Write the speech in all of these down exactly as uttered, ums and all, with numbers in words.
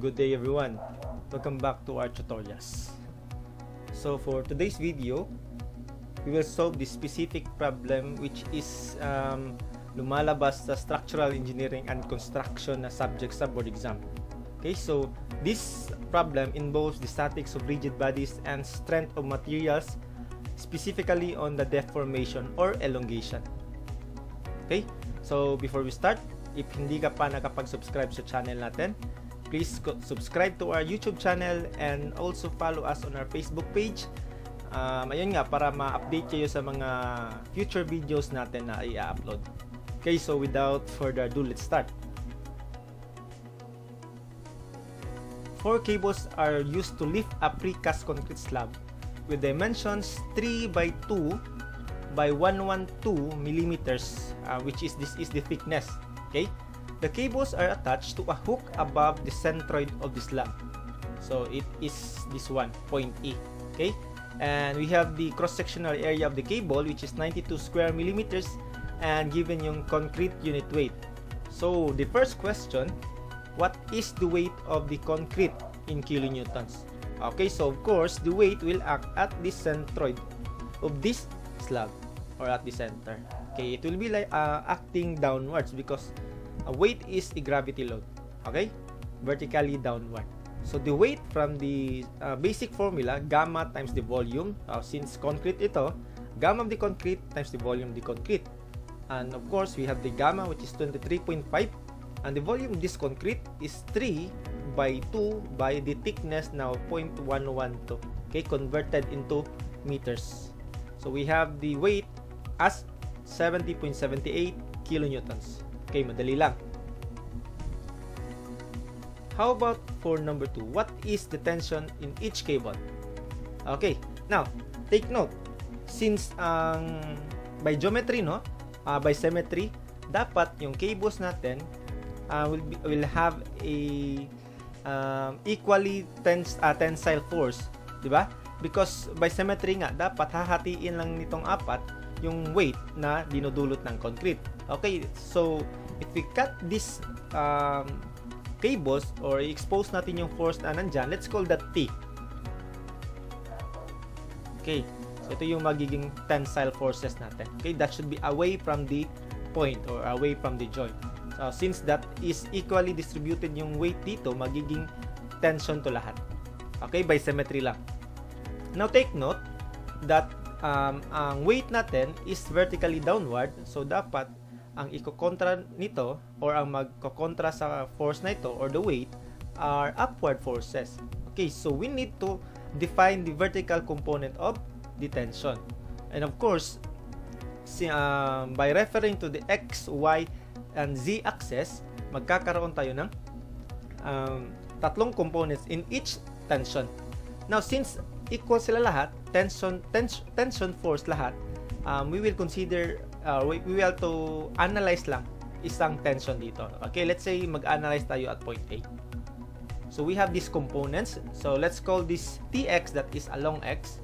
Good day everyone, welcome back to our tutorials. So for today's video, we will solve this specific problem which is um, lumalabas sa Structural Engineering and Construction na subject sa board exam. Okay, so this problem involves the statics of rigid bodies and strength of materials, specifically on the deformation or elongation. Okay, so before we start, if hindi ka pa nakapag-subscribe sa channel natin, please subscribe to our YouTube channel and also follow us on our Facebook page. Um, ayun nga, para ma-update kayo sa mga future videos natin na i-upload. Okay, so without further ado, let's start. Four cables are used to lift a precast concrete slab with dimensions three by two by one hundred twelve millimeters, uh, which is this is the thickness. Okay? The cables are attached to a hook above the centroid of the slab. So it is this one, point E. Okay? And we have the cross-sectional area of the cable, which is ninety-two square millimeters, and given yung concrete unit weight. So the first question, what is the weight of the concrete in kilonewtons? Okay, so of course, the weight will act at the centroid of this slab, or at the center. Okay, it will be like uh, acting downwards because a weight is a gravity load, okay, vertically downward. So the weight from the uh, basic formula, gamma times the volume, uh, since concrete ito, gamma of the concrete times the volume of the concrete. And of course, we have the gamma, which is twenty-three point five, and the volume of this concrete is three by two by the thickness, now zero point one one two, okay, converted into meters. So we have the weight as seventy point seven eight kilonewtons. Okay, madali lang. How about for number two? What is the tension in each cable? Okay, now, take note. Since ang um, by geometry, no? Uh, by symmetry, dapat yung cables natin uh, will, be, will have a um, equally tens uh, tensile force. Diba? Because by symmetry nga, dapat hahatiin lang nitong apat yung weight na dinudulot ng concrete. Okay, so if we cut these um, cables or expose natin yung force na nandyan, let's call that T. Okay, so ito yung magiging tensile forces natin. Okay, that should be away from the point or away from the joint. So since that is equally distributed yung weight dito, magiging tension to lahat. Okay, by symmetry lang. Now take note that um, ang weight natin is vertically downward, so dapat ang ikokontra nito or ang magkokontra sa force na ito or the weight are upward forces. Okay, so we need to define the vertical component of the tension. And of course, si, uh, by referring to the X, Y, and Z axis, magkakaroon tayo ng um, tatlong components in each tension. Now, since equal sila lahat, tension, tens tension force lahat, um, we will consider Uh, we, we will to analyze lang isang tension dito. Okay, let's say mag-analyze tayo at point A. So we have these components. So let's call this T X, that is along X.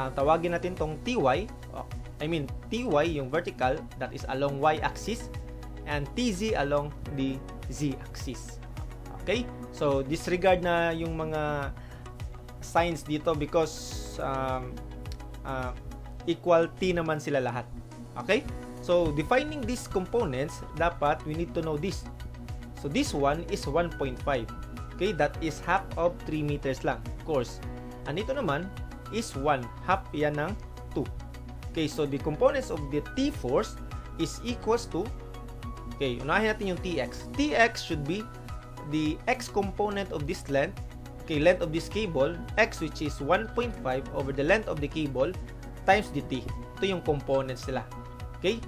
Uh, tawagin natin tong T Y. Oh, I mean, T Y yung vertical, that is along Y axis. And T Z along the Z axis. Okay? So disregard na yung mga signs dito because um, uh, equal T naman sila lahat. Okay, so defining these components, dapat we need to know this. So this one is one point five. Okay, that is half of three meters lang, of course. And ito naman is one half yan ng two. Okay, so the components of the T-force is equals to, okay, unahin natin yung T X. T X should be the X component of this length, okay, length of this cable, X, which is one point five over the length of the cable times the T. Ito yung components nila. Okay?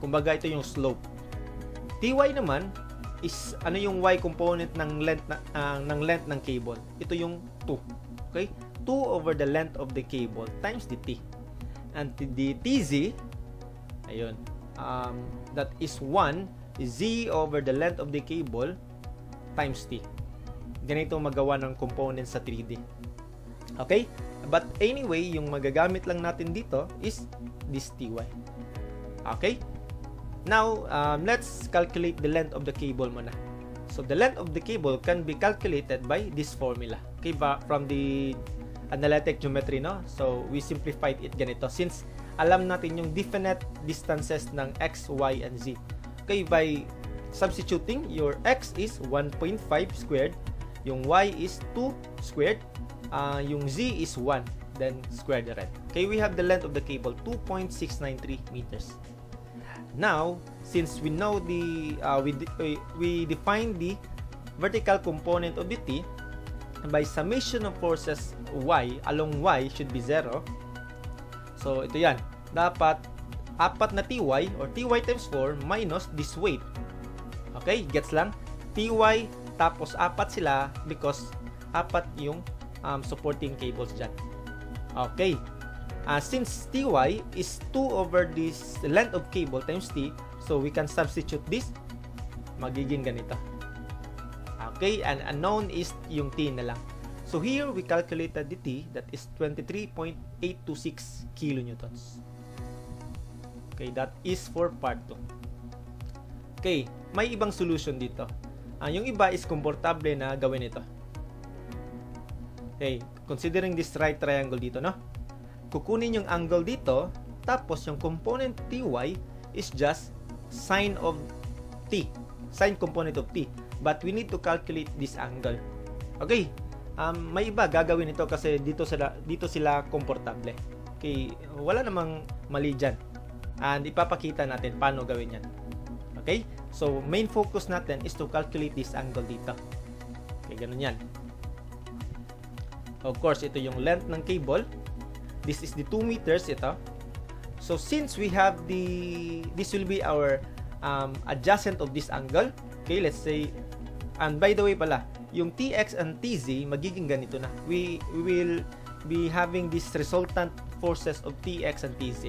Kumbaga, ito yung slope. T Y naman is ano yung Y component ng length, na, uh, ng length ng cable. Ito yung two. Okay? two over the length of the cable times the T. And the T Z, ayun, um, that is one Z over the length of the cable times T. Ganito magawa ng components sa three D. Okay? But anyway, yung magagamit lang natin dito is this T Y. Okay? Now, um, let's calculate the length of the cable muna. So the length of the cable can be calculated by this formula. Okay, ba, from the analytic geometry, no? So we simplified it ganito since alam natin yung definite distances ng x, y, and z. Okay, by substituting, your x is one point five squared, yung y is two squared, uh, yung z is one, then square the rest. Okay, we have the length of the cable, two point six nine three meters. Now, since we know the uh, we, de we define the vertical component of the T, by summation of forces Y along Y should be zero. So ito yan, dapat apat na Ty or Ty times four minus this weight. Okay, gets lang? Ty tapos apat sila because apat yung um, supporting cables dyan. Okay. Uh, since Ty is two over this length of cable times T, so we can substitute this, magiging ganito. Okay, and unknown is yung T na lang. So here we calculated the T, that is twenty-three point eight two six kilonewtons. Okay, that is for part two. Okay, may ibang solution dito. Uh, yung iba is komportable na gawin ito. Okay, considering this right triangle dito, no? Kukunin yung angle dito, tapos yung component Ty is just sine of T, sine component of T, but we need to calculate this angle. Okay, um, may iba gagawin ito kasi dito sila, dito sila komportable. Okay, wala namang mali dyan, and ipapakita natin paano gawin yan. Okay, so main focus natin is to calculate this angle dito. Okay, ganun yan. Of course, ito yung length ng cable. This is the two meters ito. So since we have the, this will be our um, adjacent of this angle. Okay, let's say, and by the way pala, yung T X and T Z magiging ganito na. We, we will be having this resultant forces of T X and T Z.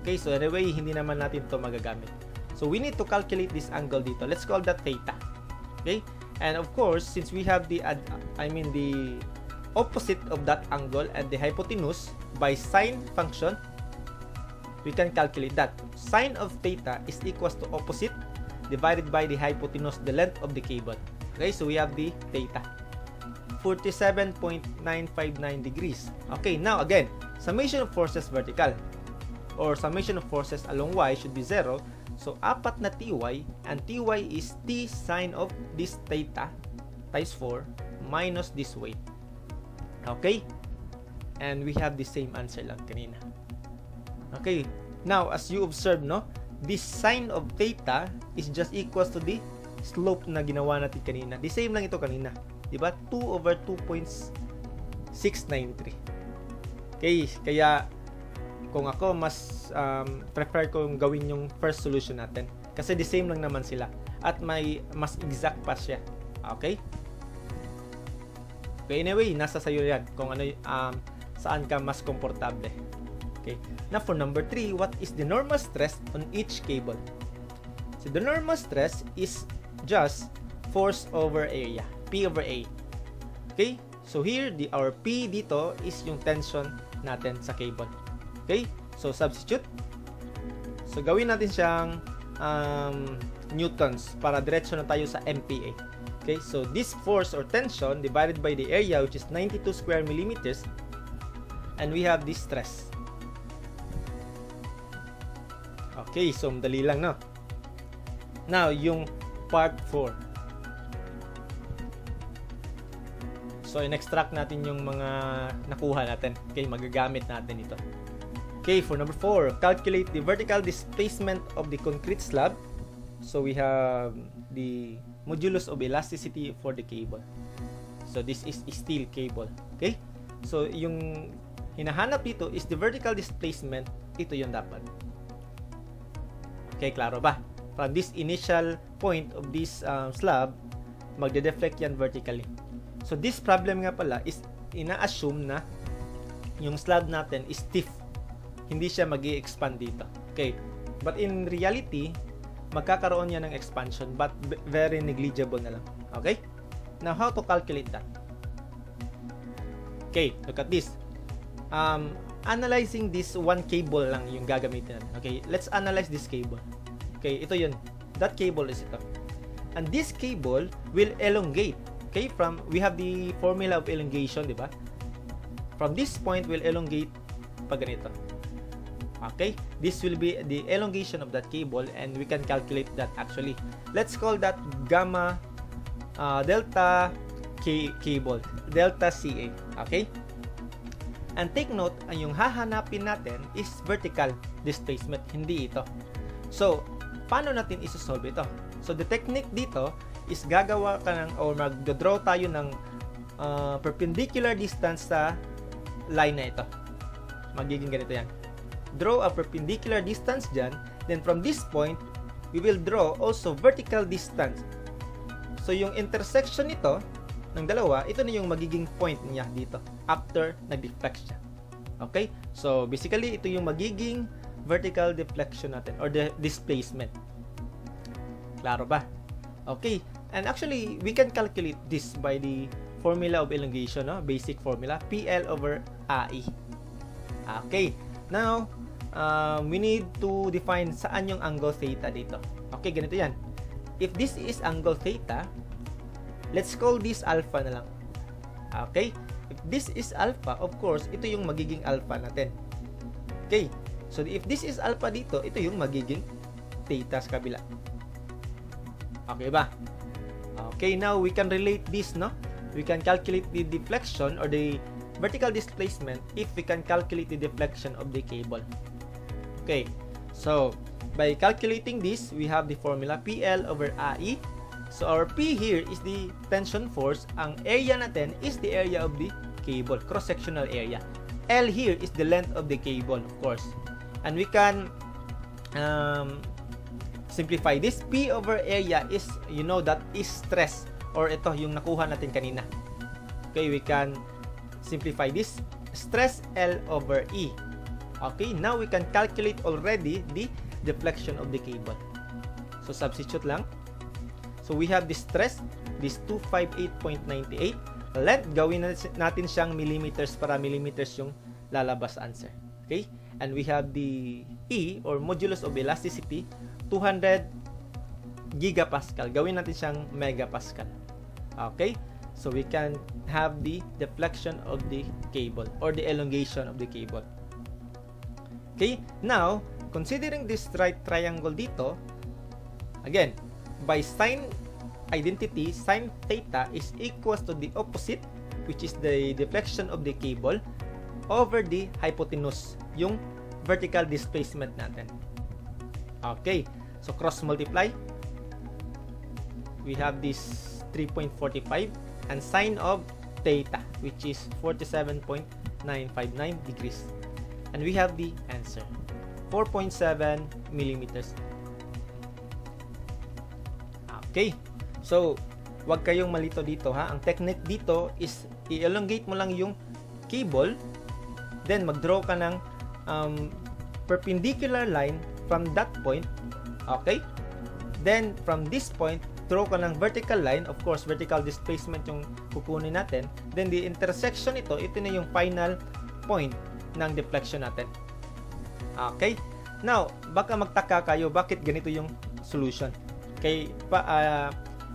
Okay, so anyway, hindi naman natin to magagamit. So we need to calculate this angle dito. Let's call that theta. Okay, and of course, since we have the, ad, I mean the opposite of that angle and the hypotenuse, by sine function we can calculate that sine of theta is equals to opposite divided by the hypotenuse, the length of the cable. Okay, so we have the theta, forty-seven point nine five nine degrees. Okay, now again, summation of forces vertical or summation of forces along y should be zero. So apat na Ty, and Ty is T sine of this theta times four minus this weight. Okay, and we have the same answer lang kanina. Okay, now as you observe, no, this sine of theta is just equals to the slope na ginawa natin kanina. The same lang ito kanina, diba? two over two point six nine three. Okay, kaya kung ako mas um, prefer kong gawin yung first solution natin kasi the same lang naman sila at may mas exact pa siya. Okay. Okay, anyway, nasa sayo yan kung ano, um, saan ka mas komportable. Okay. Now for number three, what is the normal stress on each cable? So the normal stress is just force over area, P over A. Okay, so here the our P dito is yung tension natin sa cable. Okay, so substitute. So gawin natin siyang um, newtons para diretso na tayo sa M P A. Okay, so this force or tension divided by the area, which is ninety-two square millimeters, and we have this stress. Okay, so madali lang, no? Now, yung part four. So, in-extract natin yung mga nakuha natin. Okay, magagamit natin ito. Okay, for number four, calculate the vertical displacement of the concrete slab. So, we have the modulus of elasticity for the cable. So this is a steel cable. Okay, so yung hinahanap dito is the vertical displacement. Ito yung dapat. Okay, klaro ba? From this initial point of this um, slab, magde-deflect yan vertically. So this problem nga pala is ina-assume na yung slab natin is stiff, hindi siya mag-i-expand dito. Okay, but in reality magkakaroon niya ng expansion, but very negligible na lang. Okay? Now, how to calculate that? Okay, look at this. Um, analyzing this one cable lang yung gagamitin natin. Okay, let's analyze this cable. Okay, ito yun. That cable is ito. and this cable will elongate. Okay, from we have the formula of elongation, di ba? From this point will elongate pag ganito. Okay, this will be the elongation of that cable, and we can calculate that actually. Let's call that gamma uh, delta K cable, delta C A. Okay? And take note, ang yung hahanapin natin is vertical displacement, hindi ito. So, paano natin isosolve ito? So, the technique dito is gagawa ka ng, or magdodraw tayo ng uh, perpendicular distance sa line na ito. Magiging ganito yan. Draw a perpendicular distance dyan, then from this point, we will draw also vertical distance. So, yung intersection nito, ng dalawa, ito na yung magiging point niya dito after nag-deflect siya. Okay? So, basically, ito yung magiging vertical deflection natin or the displacement. Klaro ba? Okay. And actually, we can calculate this by the formula of elongation, no? Basic formula, P L over A E. Okay. Now, um, we need to define saan yung angle theta dito. Okay, ganito yan. If this is angle theta, let's call this alpha na lang. Okay? If this is alpha, of course, ito yung magiging alpha natin. Okay? So, if this is alpha dito, ito yung magiging theta sa kabila. Okay ba? Okay, now we can relate this, no? We can calculate the deflection or the vertical displacement if we can calculate the deflection of the cable. Okay? So, by calculating this, we have the formula P L over A E. So, our P here is the tension force. Ang area natin is the area of the cable, cross-sectional area. L here is the length of the cable, of course. And we can um, simplify this. P over area is, you know, that is stress. Or ito, yung nakuha natin kanina. Okay, we can simplify this. Stress L over E. Okay, now we can calculate already the deflection of the cable. So, substitute lang. So, we have the stress, this two fifty-eight point nine eight. Length, gawin natin siyang millimeters para millimeters yung lalabas answer. Okay? And we have the E, or modulus of elasticity, two hundred gigapascal. Gawin natin siyang megapascal. Okay? So, we can have the deflection of the cable, or the elongation of the cable. Okay? Now, considering this right triangle dito, again, by sine identity, sine theta is equals to the opposite, which is the deflection of the cable, over the hypotenuse, yung vertical displacement natin. Okay, so cross multiply, we have this three point four five and sine of theta, which is forty-seven point nine five nine degrees, and we have the answer, four point seven millimeters. Okay, so wag kayong malito dito ha. Ang technique dito is i-elongate mo lang yung cable, then mag-draw ka ng um, perpendicular line from that point. Okay, then from this point, draw ka ng vertical line. Of course, vertical displacement yung kukunin natin. Then the intersection nito, ito na yung final point ng deflection natin. Okay, now baka magtaka kayo bakit ganito yung solution. Okay, pa, uh,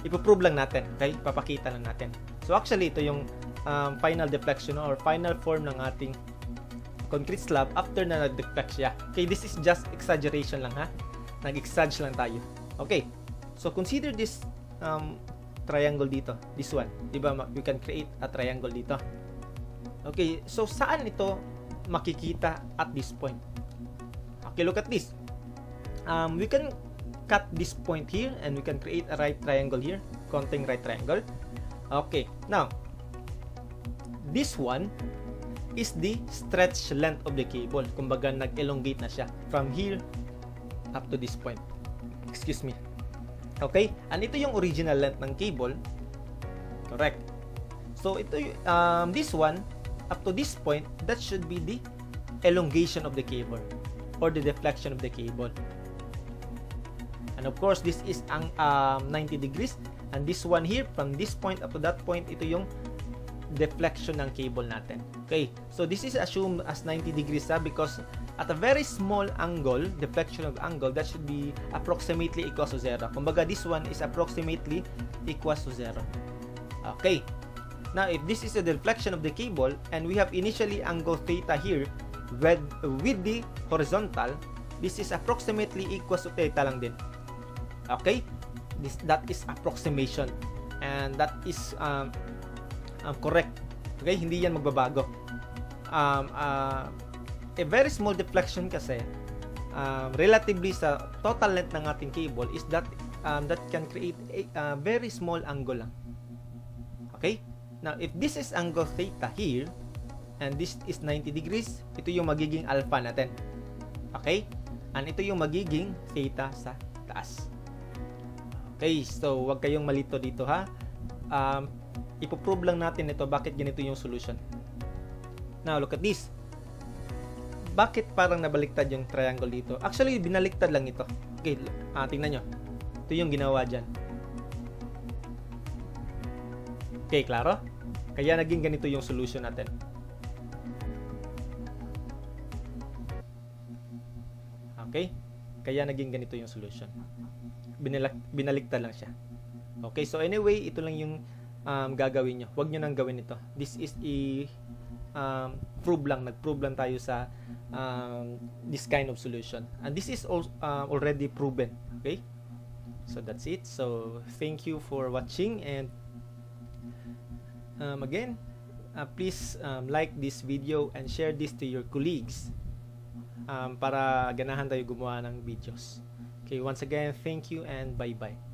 ipoprove lang natin. Okay, papakita lang natin. So actually, ito yung um, final deflection or final form ng ating concrete slab after na nag-deflect siya. Okay, this is just exaggeration lang ha. Nag-exage lang tayo. Okay, so consider this um, triangle dito. This one. Diba, we can create a triangle dito. Okay, so saan ito makikita at this point? Okay, look at this. Um, we can cut this point here and we can create a right triangle here, counting right triangle. Okay, now this one is the stretch length of the cable. Kumbaga nag-elongate na siya from here up to this point. Excuse me. Okay, and ito yung original length ng cable. Correct. So ito um, this one up to this point, that should be the elongation of the cable or the deflection of the cable. And of course, this is ang um, ninety degrees. And this one here, from this point up to that point, ito yung deflection ng cable natin. Okay, so this is assumed as ninety degrees ha, because at a very small angle, deflection of angle, that should be approximately equals to zero. Kumbaga, this one is approximately equals to zero. Okay, now if this is the deflection of the cable and we have initially angle theta here with, with the horizontal, this is approximately equals to theta lang din. Okay, this, that is approximation and that is um, um, correct. Okay, hindi yan magbabago. Um, uh, a very small deflection kasi um, relatively sa total length ng ating cable is that um, that can create a, a very small angle lang. Okay, now if this is angle theta here and this is ninety degrees, ito yung magiging alpha natin. Okay, and ito yung magiging theta sa taas. Okay, so wag kayong malito dito ha. Um, ipoprove lang natin ito bakit ganito yung solution. Now, look at this. Bakit parang nabaliktad yung triangle dito? Actually, binaliktad lang ito. Okay, ah, tingnan nyo. Ito yung ginawa dyan. Okay, klaro? Kaya naging ganito yung solution natin. Okay, kaya naging ganito yung solution. Binaliktad lang siya. Okay, so anyway, ito lang yung um, gagawin nyo. Huwag nyo nang gawin ito. This is a um, prove lang. Nag-prove lang tayo sa um, this kind of solution. And this is all, uh, already proven. Okay? So that's it. So thank you for watching. And um, again, uh, please um, like this video and share this to your colleagues um, para ganahan tayo gumawa ng videos. Okay, once again, thank you and bye-bye.